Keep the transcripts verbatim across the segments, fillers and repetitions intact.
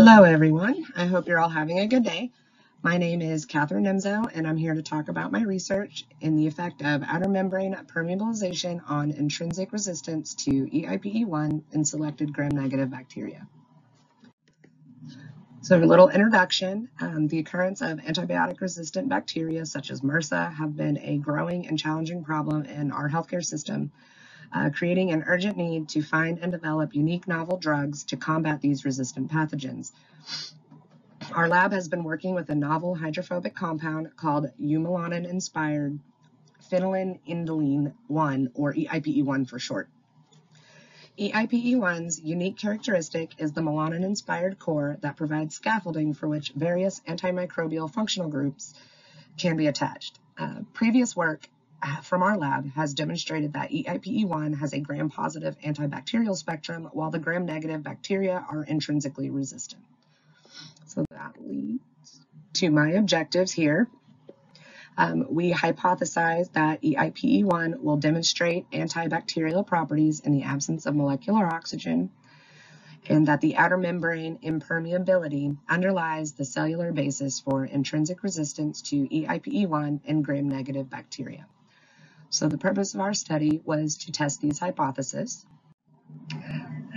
Hello everyone, I hope you're all having a good day. My name is Katherine Nehmzow and I'm here to talk about my research in the effect of outer membrane permeabilization on intrinsic resistance to E I P E one in selected gram-negative bacteria. So a little introduction, um, the occurrence of antibiotic-resistant bacteria such as M R S A have been a growing and challenging problem in our healthcare system, Uh, creating an urgent need to find and develop unique novel drugs to combat these resistant pathogens. Our lab has been working with a novel hydrophobic compound called eumelanin inspired phenylindoline one, or E I P E one for short. E I P E one's unique characteristic is the melanin inspired core that provides scaffolding for which various antimicrobial functional groups can be attached. Uh, previous work from our lab has demonstrated that E I P E one has a gram-positive antibacterial spectrum, while the gram-negative bacteria are intrinsically resistant. So that leads to my objectives here. Um, we hypothesized that E I P E one will demonstrate antibacterial properties in the absence of molecular oxygen, and that the outer membrane impermeability underlies the cellular basis for intrinsic resistance to E I P E one in gram-negative bacteria. So the purpose of our study was to test these hypotheses.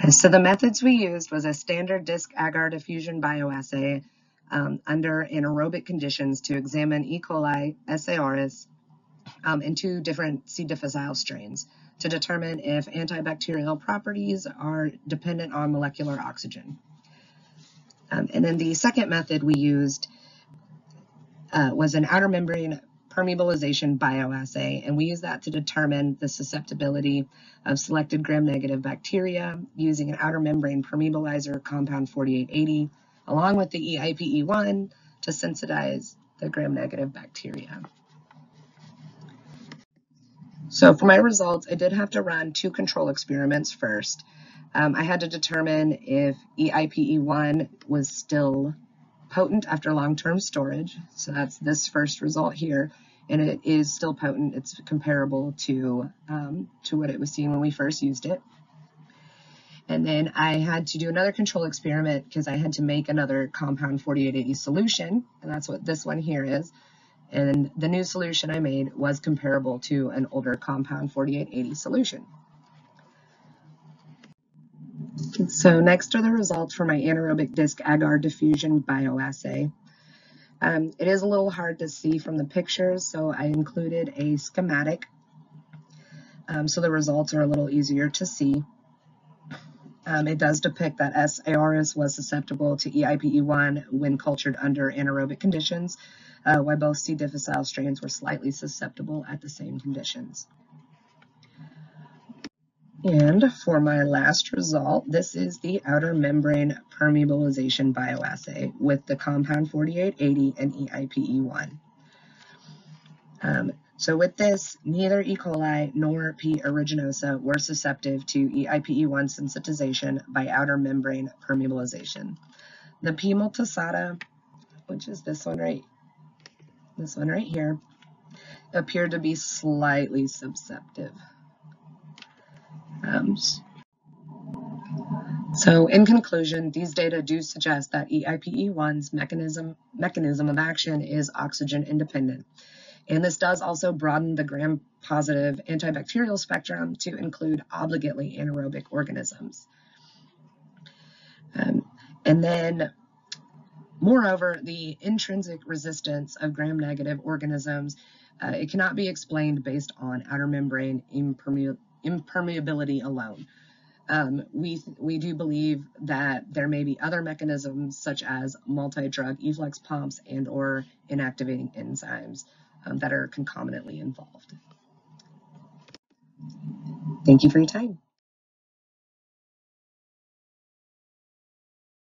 So the methods we used was a standard disc agar diffusion bioassay um, under anaerobic conditions to examine E. coli, S A R S, um, and two different C. difficile strains to determine if antibacterial properties are dependent on molecular oxygen. Um, and then the second method we used uh, was an outer membrane permeabilization bioassay, and we use that to determine the susceptibility of selected gram-negative bacteria using an outer membrane permeabilizer compound forty-eight eighty, along with the E I P E one to sensitize the gram-negative bacteria. So for my results, I did have to run two control experiments first. Um, I had to determine if E I P E one was still potent after long-term storage. So that's this first result here, and it is still potent. It's comparable to, um, to what it was seen when we first used it. And then I had to do another control experiment because I had to make another compound forty-eight eighty solution, and that's what this one here is. And the new solution I made was comparable to an older compound forty-eight eighty solution. So next are the results for my anaerobic disc agar diffusion bioassay. Um, it is a little hard to see from the pictures, so I included a schematic um, so the results are a little easier to see. Um, it does depict that S A R S was susceptible to E I P E one when cultured under anaerobic conditions, uh, while both C. difficile strains were slightly susceptible at the same conditions. And for my last result, this is the outer membrane permeabilization bioassay with the compound forty-eight eighty and E I P E one. Um, so with this, neither E. coli nor P. originosa were susceptible to E I P E one sensitization by outer membrane permeabilization. The P. multisata, which is this one right, this one right here, appeared to be slightly susceptible. Um, so in conclusion, these data do suggest that E I P E one's mechanism, mechanism of action is oxygen independent. And this does also broaden the gram-positive antibacterial spectrum to include obligately anaerobic organisms. Um, and then moreover, the intrinsic resistance of gram-negative organisms, uh, it cannot be explained based on outer membrane impermeability impermeability alone. Um, we, we do believe that there may be other mechanisms such as multi-drug efflux pumps and or inactivating enzymes um, that are concomitantly involved. Thank you for your time.